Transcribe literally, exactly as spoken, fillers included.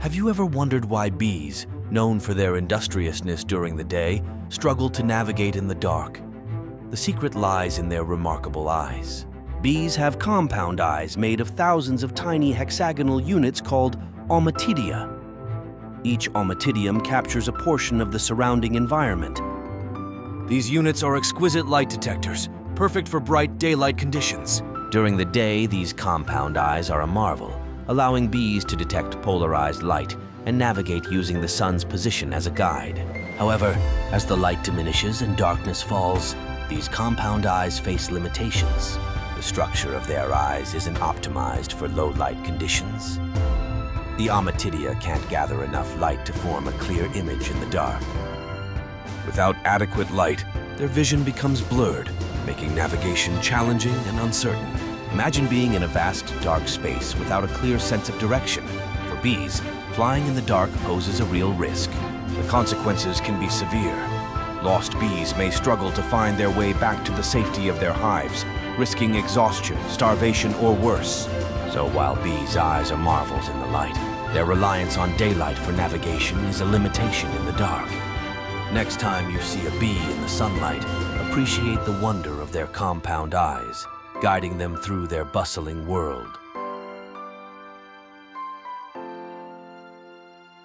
Have you ever wondered why bees, known for their industriousness during the day, struggle to navigate in the dark? The secret lies in their remarkable eyes. Bees have compound eyes made of thousands of tiny hexagonal units called ommatidia. Each ommatidium captures a portion of the surrounding environment. These units are exquisite light detectors, perfect for bright daylight conditions. During the day, these compound eyes are a marvel, allowing bees to detect polarized light and navigate using the sun's position as a guide. However, as the light diminishes and darkness falls, these compound eyes face limitations. The structure of their eyes isn't optimized for low-light conditions. The ommatidia can't gather enough light to form a clear image in the dark. Without adequate light, their vision becomes blurred, making navigation challenging and uncertain. Imagine being in a vast, dark space without a clear sense of direction. For bees, flying in the dark poses a real risk. The consequences can be severe. Lost bees may struggle to find their way back to the safety of their hives, risking exhaustion, starvation, or worse. So while bees' eyes are marvels in the light, their reliance on daylight for navigation is a limitation in the dark. Next time you see a bee in the sunlight, appreciate the wonder of their compound eyes, guiding them through their bustling world.